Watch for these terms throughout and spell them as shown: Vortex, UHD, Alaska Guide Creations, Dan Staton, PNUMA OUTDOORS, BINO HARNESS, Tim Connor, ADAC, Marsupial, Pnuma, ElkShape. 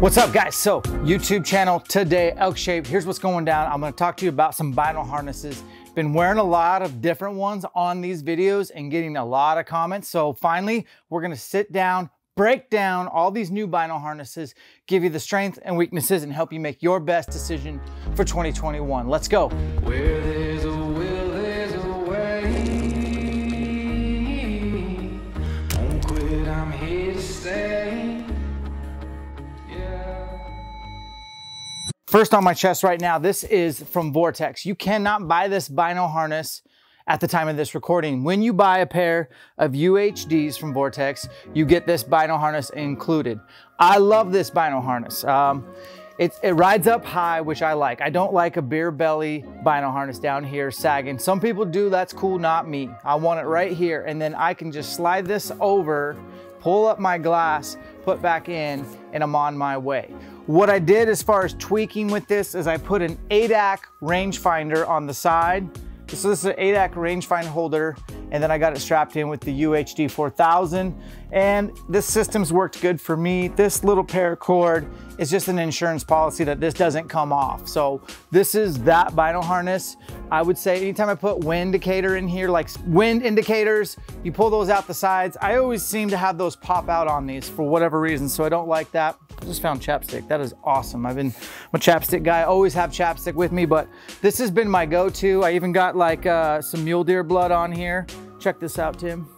What's up, guys? So YouTube channel today, ElkShape. Here's what's going down. I'm going to talk to you about some vinyl harnesses. Been wearing a lot of different ones on these videos and getting a lot of comments. So finally, we're going to sit down, break down all these new vinyl harnesses, give you the strengths and weaknesses, and help you make your best decision for 2021. Let's go. Where there's a will, there's a way. Don't quit, I'm here to stay. Yeah. First on my chest right now, this is from Vortex. You cannot buy this vinyl harness at the time of this recording. When you buy a pair of UHDs from Vortex, you get this vinyl harness included. I love this vinyl harness. It rides up high, which I like. I don't like a beer belly vinyl harness down here sagging. Some people do, that's cool, not me. I want it right here, and then I can just slide this over, pull up my glass, put back in, and I'm on my way. What I did as far as tweaking with this is I put an ADAC rangefinder on the side. So this is an ADAC rangefinder holder, and then I got it strapped in with the UHD 4000, and this system's worked good for me. This little paracord is just an insurance policy that this doesn't come off. So this is that vinyl harness. I would say anytime I put wind indicator in here, like wind indicators, you pull those out the sides. I always seem to have those pop out on these for whatever reason, so I don't like that. I just found chapstick. That is awesome. I'm a chapstick guy. I always have chapstick with me, but this has been my go-to. I even got like some mule deer blood on here. Check this out, Tim.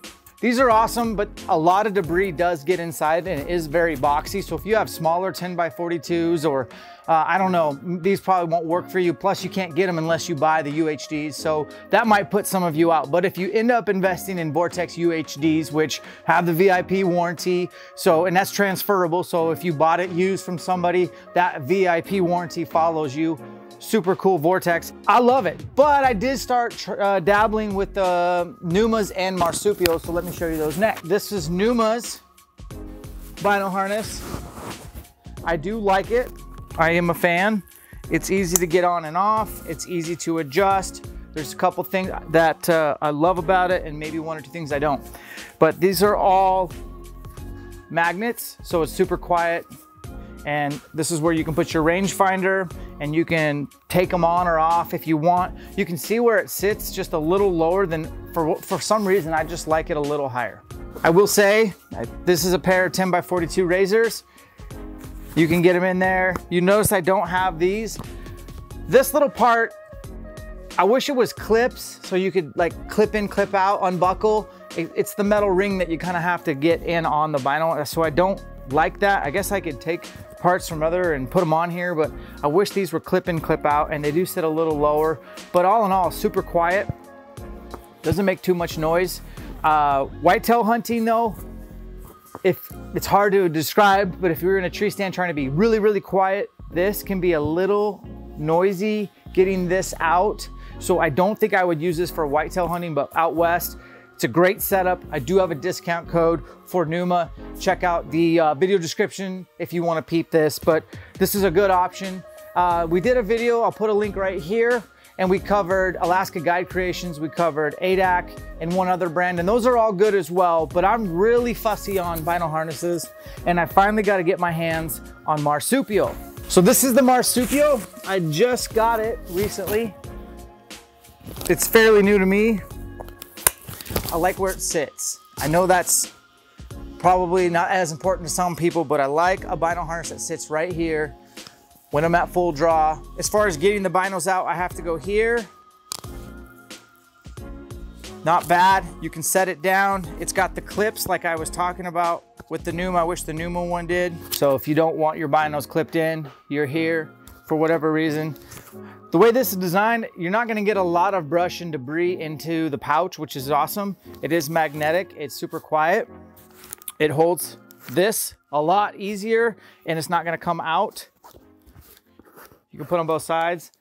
These are awesome, but a lot of debris does get inside and it is very boxy. So if you have smaller 10x42s or I don't know, these probably won't work for you. Plus you can't get them unless you buy the UHDs. So that might put some of you out. But if you end up investing in Vortex UHDs, which have the VIP warranty, so, and that's transferable. So if you bought it used from somebody, that VIP warranty follows you. Super cool Vortex. I love it, but I did start dabbling with the Pnumas and Marsupials, so let me show you those next. This is Pnuma's vinyl harness. I do like it. I am a fan. It's easy to get on and off. It's easy to adjust. There's a couple things that I love about it and maybe one or two things I don't. But these are all magnets, so it's super quiet. And this is where you can put your rangefinder and you can take them on or off if you want. You can see where it sits just a little lower than, for some reason, I just like it a little higher. I will say, this is a pair of 10x42 razors. You can get them in there. You notice I don't have these. This little part, I wish it was clips so you could like clip in, clip out, unbuckle. It's the metal ring that you kind of have to get in on the vinyl. So I don't like that. I guess I could take parts from other and put them on here, but I wish these were clip in, clip out, and they do sit a little lower, but all in all, super quiet. Doesn't make too much noise. Whitetail hunting though, if it's hard to describe, but if you're in a tree stand trying to be really, really quiet, this can be a little noisy getting this out. So I don't think I would use this for whitetail hunting, but out west, it's a great setup. I do have a discount code for Pnuma. Check out the video description if you want to peep this, but this is a good option. We did a video, I'll put a link right here, and we covered Alaska Guide Creations, we covered ADAC and one other brand, and those are all good as well, but I'm really fussy on vinyl harnesses, and I finally got to get my hands on Marsupial. So this is the Marsupial. I just got it recently. It's fairly new to me. I like where it sits. I know that's probably not as important to some people, but I like a vinyl harness that sits right here when I'm at full draw. As far as getting the vinyls out, I have to go here. Not bad. You can set it down. It's got the clips like I was talking about with the Pnuma. I wish the Pnuma one did. So if you don't want your vinyls clipped in, you're here for whatever reason. The way this is designed, you're not gonna get a lot of brush and debris into the pouch, which is awesome. It is magnetic, it's super quiet. It holds this a lot easier and it's not gonna come out. You can put on both sides.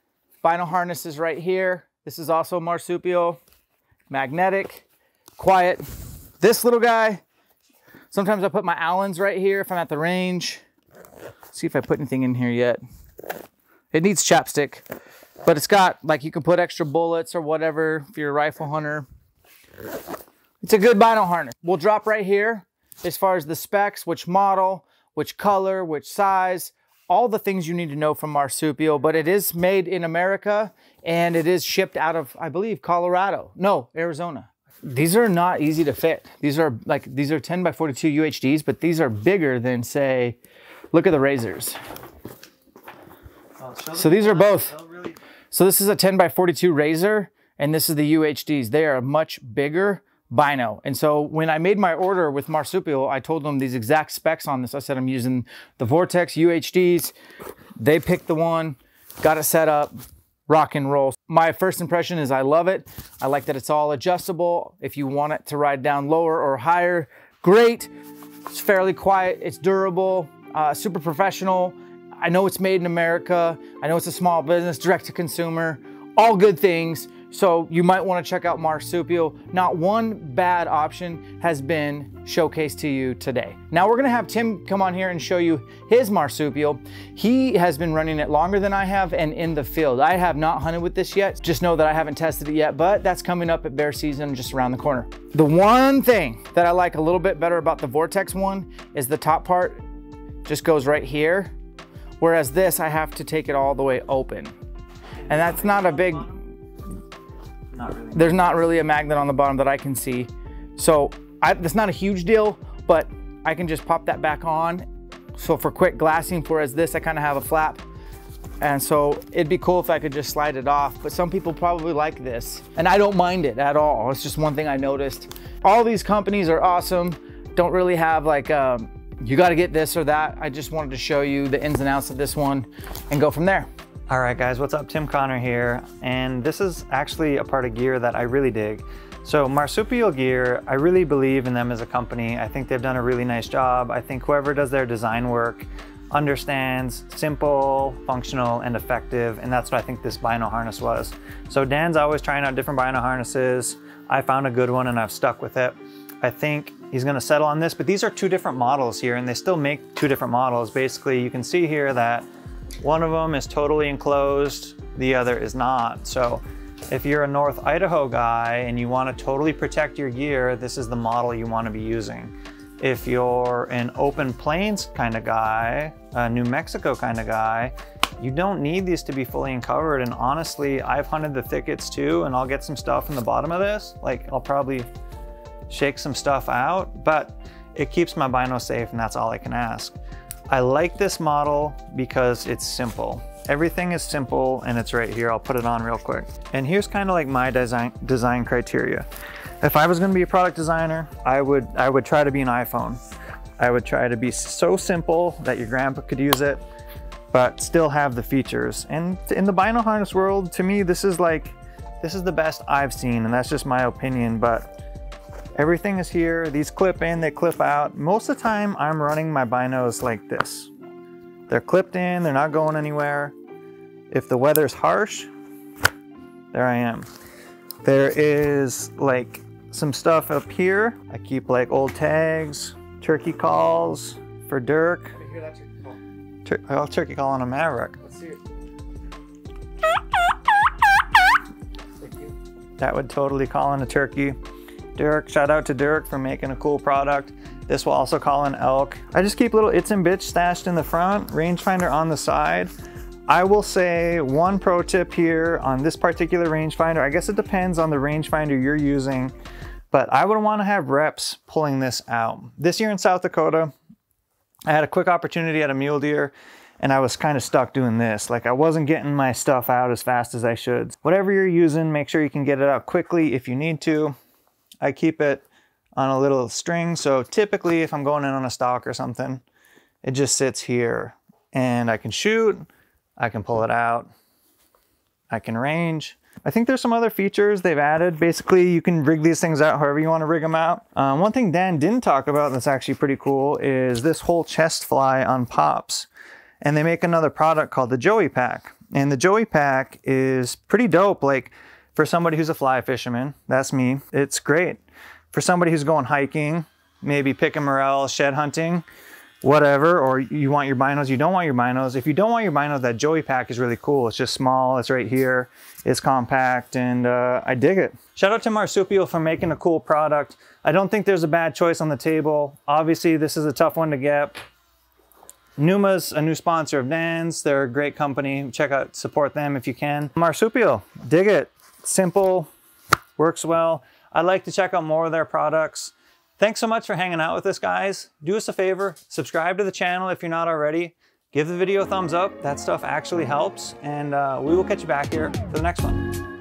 Vinyl harness is right here. This is also Marsupial, magnetic, quiet. This little guy, sometimes I put my Allens right here if I'm at the range. Let's see if I put anything in here yet. It needs chapstick, but it's got, like, you can put extra bullets or whatever if you're a rifle hunter. It's a good vinyl harness. We'll drop right here as far as the specs, which model, which color, which size, all the things you need to know from Marsupial. But it is made in America and it is shipped out of, I believe, Colorado. No, Arizona. These are not easy to fit. These are 10 by 42 UHDs, but these are bigger than, say, look at the razors. So these are both. So this is a 10 by 42 razor and this is the UHDs. They are much bigger Bino. And so when I made my order with Marsupial, I told them these exact specs on this. I said, I'm using the Vortex UHDs. They picked the one, got it set up, rock and roll. My first impression is I love it. I like that it's all adjustable. If you want it to ride down lower or higher, great. It's fairly quiet. It's durable, super professional. I know it's made in America. I know it's a small business, direct to consumer, all good things. So you might want to check out Marsupial. Not one bad option has been showcased to you today. Now we're going to have Tim come on here and show you his Marsupial. He has been running it longer than I have and in the field. I have not hunted with this yet. Just know that I haven't tested it yet, but that's coming up at bear season just around the corner. The one thing that I like a little bit better about the Vortex one is the top part just goes right here. Whereas this, I have to take it all the way open. And that's not a big... There's not really a magnet on the bottom that I can see. So that's not a huge deal, but I can just pop that back on. So for quick glassing, whereas this, I kind of have a flap. And so it'd be cool if I could just slide it off, but some people probably like this and I don't mind it at all. It's just one thing I noticed. All these companies are awesome. Don't really have like, you got to get this or that. I just wanted to show you the ins and outs of this one and go from there. All right guys, what's up? Tim Connor here. And this is actually a part of gear that I really dig. So Marsupial Gear, I really believe in them as a company. I think they've done a really nice job. I think whoever does their design work understands simple, functional, and effective. And that's what I think this Bino harness was. So Dan's always trying out different Bino harnesses. I found a good one and I've stuck with it. I think he's gonna settle on this, but these are two different models here and they still make two different models. Basically, you can see here that one of them is totally enclosed, the other is not. So if you're a North Idaho guy and you want to totally protect your gear, this is the model you want to be using. If you're an open plains kind of guy, a New Mexico kind of guy, you don't need these to be fully uncovered. And honestly, I've hunted the thickets too, and I'll get some stuff in the bottom of this. Like I'll probably shake some stuff out, but it keeps my Bino safe and that's all I can ask. I like this model because it's simple. Everything is simple and it's right here. I'll put it on real quick. And here's kind of like my design criteria. If I was gonna be a product designer, I would try to be an iPhone. I would try to be so simple that your grandpa could use it, but still have the features. And in the Bino harness world, to me, this is the best I've seen, and that's just my opinion, but everything is here. These clip in, they clip out. Most of the time I'm running my binos like this. They're clipped in, they're not going anywhere. If the weather's harsh, there I am. There is like some stuff up here. I keep like old tags, turkey calls for Dirk. I hear that turkey call. I'll turkey call on a Maverick. Let's see it. That would totally call in a turkey. Dirk, shout out to Dirk for making a cool product. This will also call an elk. I just keep little its and bits stashed in the front, rangefinder on the side. I will say one pro tip here on this particular rangefinder, I guess it depends on the rangefinder you're using, but I would want to have reps pulling this out. This year in South Dakota, I had a quick opportunity at a mule deer and I was kind of stuck doing this. Like I wasn't getting my stuff out as fast as I should. Whatever you're using, make sure you can get it out quickly if you need to. I keep it on a little string. So typically if I'm going in on a stalk or something, it just sits here and I can shoot, I can pull it out, I can range. I think there's some other features they've added. Basically, you can rig these things out however you want to rig them out. One thing Dan didn't talk about that's actually pretty cool is this whole chest fly on Pops. And they make another product called the Joey Pack. And the Joey Pack is pretty dope. Like, for somebody who's a fly fisherman, that's me, it's great. For somebody who's going hiking, maybe picking morel, shed hunting, whatever, or you want your binos, you don't want your binos. If you don't want your binos, that Joey Pack is really cool. It's just small, it's right here, it's compact, and I dig it. Shout out to Marsupial for making a cool product. I don't think there's a bad choice on the table. Obviously, this is a tough one to get. Pnuma's a new sponsor of Nan's. They're a great company. Check out, support them if you can. Marsupial, dig it. Simple, works well. I'd like to check out more of their products. Thanks so much for hanging out with us, guys. Do us a favor, subscribe to the channel if you're not already. Give the video a thumbs up. That stuff actually helps. And we will catch you back here for the next one.